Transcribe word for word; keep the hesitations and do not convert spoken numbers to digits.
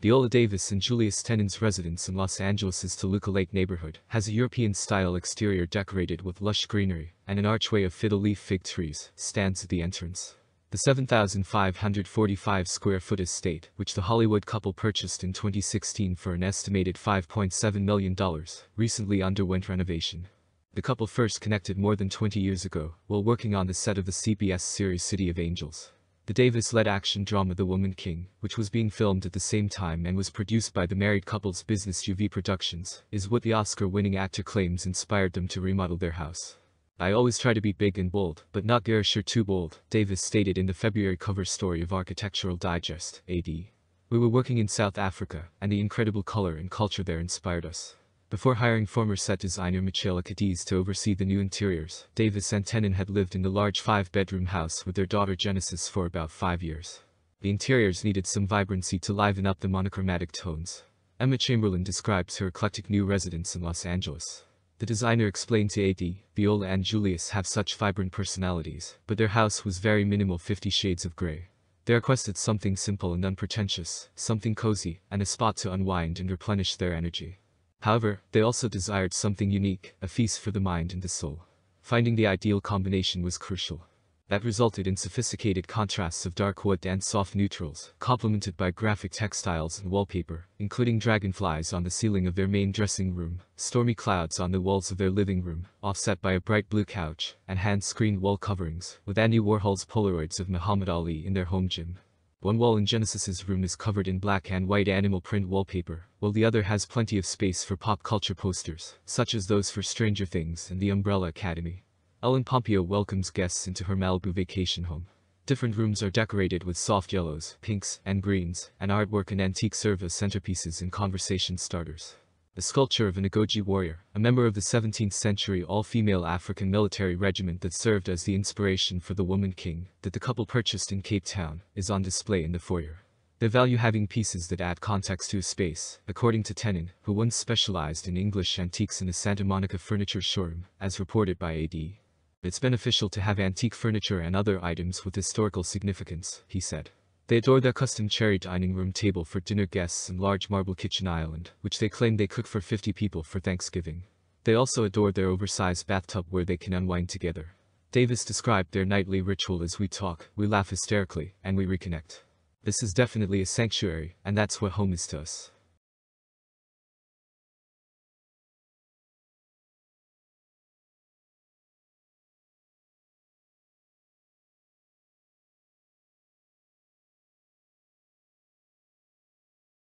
Viola Davis and Julius Tennon's residence in Los Angeles' Toluca Lake neighborhood has a European-style exterior decorated with lush greenery, and an archway of fiddle-leaf fig trees stands at the entrance. The seven thousand five hundred forty-five square foot estate, which the Hollywood couple purchased in twenty sixteen for an estimated five point seven million dollars, recently underwent renovation. The couple first connected more than twenty years ago, while working on the set of the C B S series City of Angels. The Davis-led action drama The Woman King, which was being filmed at the same time and was produced by the married couple's business JuVee Productions, is what the Oscar-winning actor claims inspired them to remodel their house. "I always try to be big and bold, but not garish or too bold," Davis stated in the February cover story of Architectural Digest, A D. "We were working in South Africa, and the incredible color and culture there inspired us." Before hiring former set designer Michela Cadiz to oversee the new interiors, Davis and Tennon had lived in the large five-bedroom house with their daughter Genesis for about five years. The interiors needed some vibrancy to liven up the monochromatic tones. Emma Chamberlain describes her eclectic new residence in Los Angeles. The designer explained to A D, "Viola and Julius have such vibrant personalities, but their house was very minimal, fifty shades of grey. They requested something simple and unpretentious, something cozy, and a spot to unwind and replenish their energy. However, they also desired something unique, a feast for the mind and the soul. Finding the ideal combination was crucial." That resulted in sophisticated contrasts of dark wood and soft neutrals, complemented by graphic textiles and wallpaper, including dragonflies on the ceiling of their main dressing room, stormy clouds on the walls of their living room, offset by a bright blue couch, and hand-screened wall coverings, with Andy Warhol's Polaroids of Muhammad Ali in their home gym. One wall in Genesis's room is covered in black and white animal print wallpaper, while the other has plenty of space for pop culture posters, such as those for Stranger Things and the Umbrella Academy. Ellen Pompeo welcomes guests into her Malibu vacation home. Different rooms are decorated with soft yellows, pinks, and greens, and artwork and antique serve as centerpieces and conversation starters. The sculpture of an Agoji warrior, a member of the seventeenth century all-female African military regiment that served as the inspiration for The Woman King, that the couple purchased in Cape Town, is on display in the foyer. They value having pieces that add context to a space, according to Tennon, who once specialized in English antiques in a Santa Monica furniture showroom, as reported by A D. "It's beneficial to have antique furniture and other items with historical significance," he said. They adore their custom cherry dining room table for dinner guests and large marble kitchen island, which they claim they cook for fifty people for Thanksgiving. They also adore their oversized bathtub where they can unwind together. Davis described their nightly ritual as "we talk, we laugh hysterically, and we reconnect. This is definitely a sanctuary, and that's what home is to us."